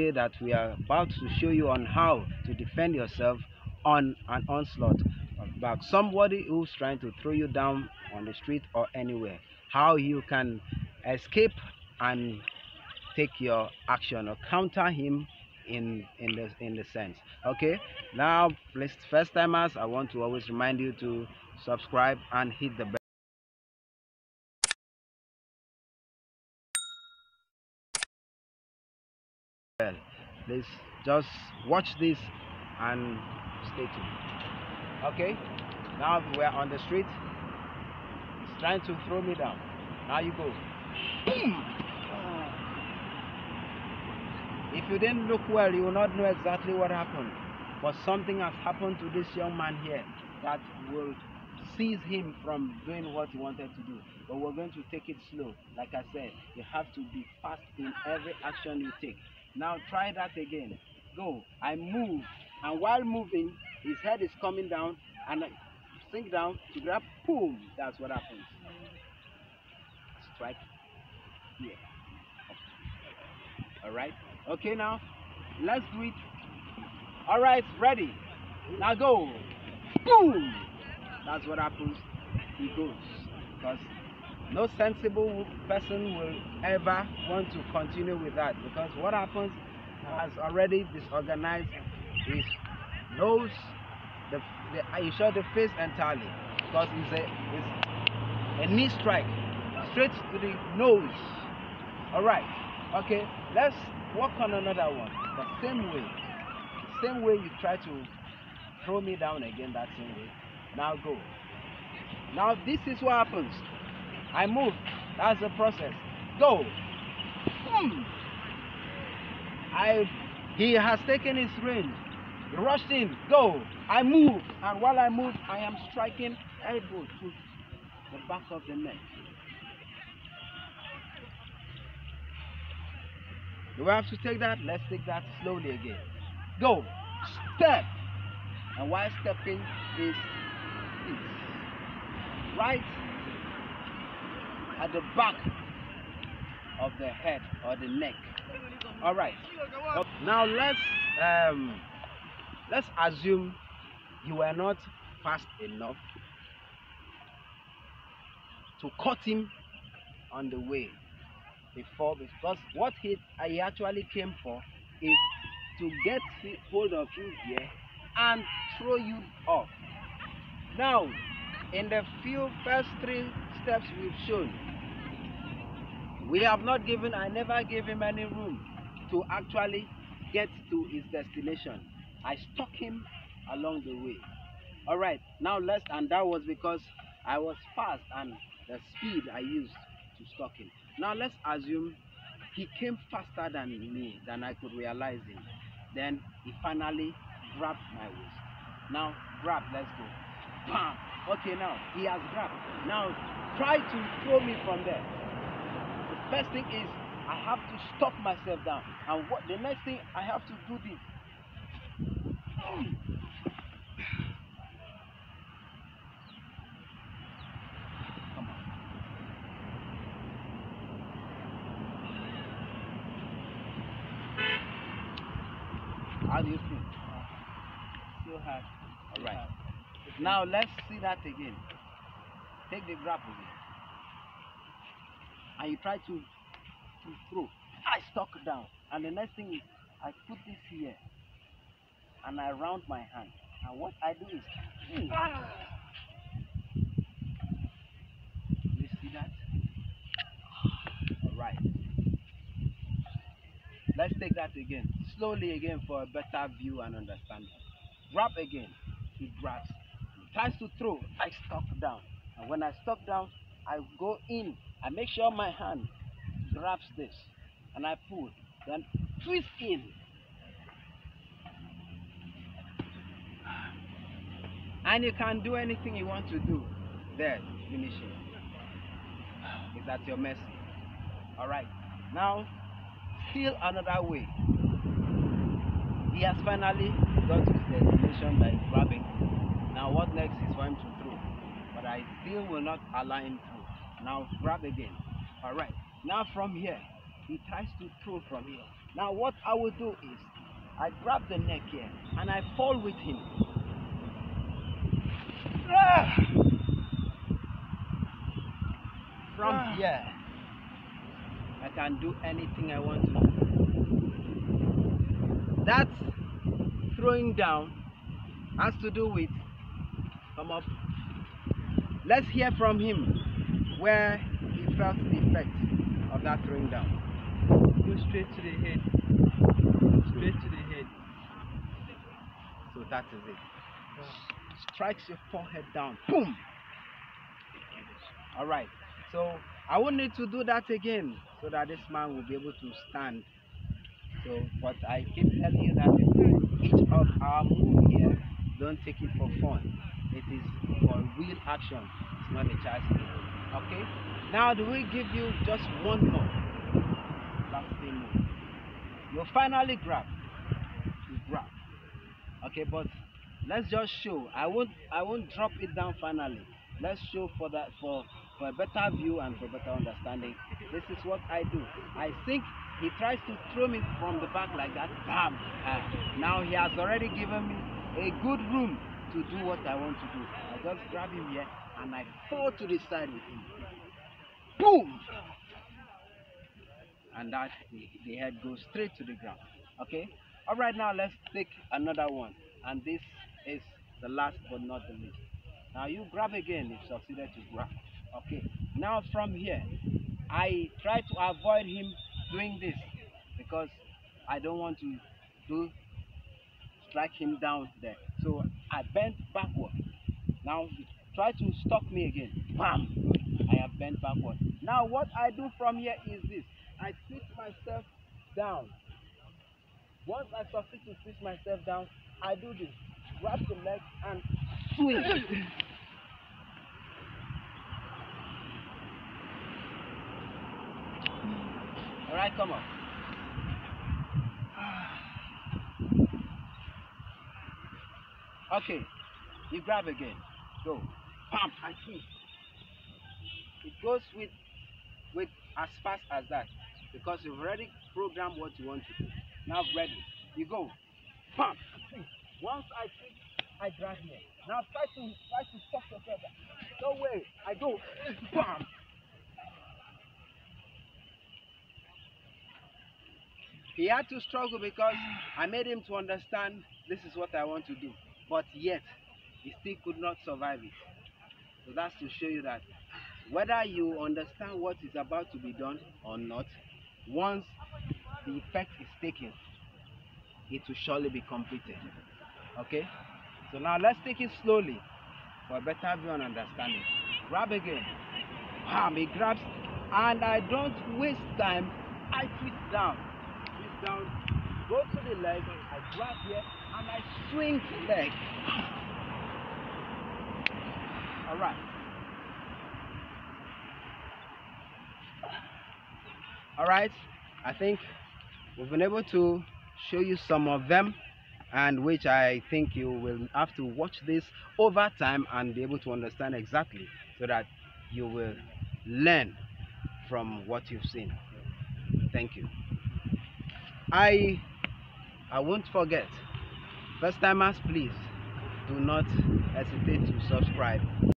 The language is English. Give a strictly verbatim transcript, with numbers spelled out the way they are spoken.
That we are about to show you on how to defend yourself on an onslaught by somebody who's trying to throw you down on the street or anywhere. How you can escape and take your action or counter him in in the in the sense. Okay, now please, first timers, I want to always remind you to subscribe and hit the bell. Well, let's just watch this and stay tuned. Okay, now we're on the street. It's trying to throw me down. Now you go. If you didn't look well, you will not know exactly what happened. But something has happened to this young man here that will seize him from doing what he wanted to do. But we're going to take it slow. Like I said, you have to be fast in every action you take. Now try that again. Go. I move, and while moving, his head is coming down, and I sink down to grab. Boom! That's what happens. Strike here. All right. Okay. Now let's do it. All right. Ready? Now go. Boom! That's what happens. He goes, because no sensible person will ever want to continue with that, because what happens has already disorganized his nose, the, the, he shot the face entirely, because it's a, it's a knee strike, straight to the nose. Alright, okay, let's work on another one, the same way, same way you try to throw me down again, that same way. Now go. Now this is what happens. I move. That's the process. Go. Boom. I. He has taken his range. Rushed in. Go. I move. And while I move, I am striking elbow to the back of the neck. Do we have to take that? Let's take that slowly again. Go. Step. And while stepping is this. Right at the back of the head or the neck. All right. Now let's um, let's assume you were not fast enough to cut him on the way before, because what he I actually came for is to get hold of you here and throw you off. Now, in the few first three steps we've shown, we have not given, I never gave him any room to actually get to his destination. I stuck him along the way. All right, now let's, and that was because I was fast and the speed I used to stalk him. Now let's assume he came faster than me, than I could realize him. Then he finally grabbed my waist. Now grab, let's go. Bam! Okay, now he has grabbed. Now try to throw me from there. First thing is, I have to stop myself down, and what the next thing I have to do this. Come on. How do you feel? Still hard. All right. Now let's see that again. Take the grapple again. And you try to, to throw. I stuck down. And the next thing is, I put this here. And I round my hand. And what I do is, hmm. You see that? All right. Let's take that again. Slowly again for a better view and understanding. Grab again. He grabs. He tries to throw. I stuck down. And when I stuck down, I go in. I make sure my hand grabs this, and I pull, then twist in, and you can do anything you want to do. There, finish it. It's at your mercy. All right. Now, still another way. He has finally got to his destination by grabbing. Now, what next is for him to throw, but I still will not allow him to. Now grab again. All right. Now from here, he tries to throw from here. Now what I will do is, I grab the neck here and I fall with him. Ah! From ah. here, I can do anything I want to do. That throwing down has to do with, come up. Let's hear from him where he felt the effect of that throwing down. Go straight to the head. Straight to the head. So that is it. Yeah. Strikes your forehead down. Boom! Alright. So I won't need to do that again so that this man will be able to stand. So, but I keep telling you that each of our moves here, don't take it for fun. It is for real action. It's not a child's game. Okay? Now, do we give you just one more? Last thing more. You'll finally grab. You grab. Okay, but let's just show. I won't. I won't drop it down. Finally, let's show for that for for a better view and for better understanding. This is what I do. I think he tries to throw me from the back like that. Bam! Uh, now he has already given me a good room to do what I want to do. I just grab him here and I fall to the side with him. Boom! And that the, the head goes straight to the ground. Okay? All right, now let's take another one. And this is the last but not the least. Now you grab again if succeeded to grab. Okay. Now from here, I try to avoid him doing this because I don't want to do strike him down there. So I bent backward. Now try to stop me again. Bam! I have bent backward. Now what I do from here is this. I twist myself down. Once I succeed to twist myself down, I do this. Grab the leg and swing. Alright, come on. Okay, you grab again. Go, pump and twist. It goes with with as fast as that because you've already programmed what you want to do. Now ready. You go, pump and twist. Once I twist, I grab here. Now try to try to stop yourself. No way. I go, pump. He had to struggle because I made him to understand this is what I want to do. But yet, he still could not survive it. So that's to show you that whether you understand what is about to be done or not, once the effect is taken, it will surely be completed. Okay? So now let's take it slowly for a better view and understanding. Grab again. Bam, he grabs. And I don't waste time. I twist down. Twist down. Go to the leg. I grab here. And I swing the leg. Alright. Alright. I think we've been able to show you some of them, and which I think you will have to watch this over time and be able to understand exactly so that you will learn from what you've seen. Thank you. I I won't forget. First timers, please do not hesitate to subscribe.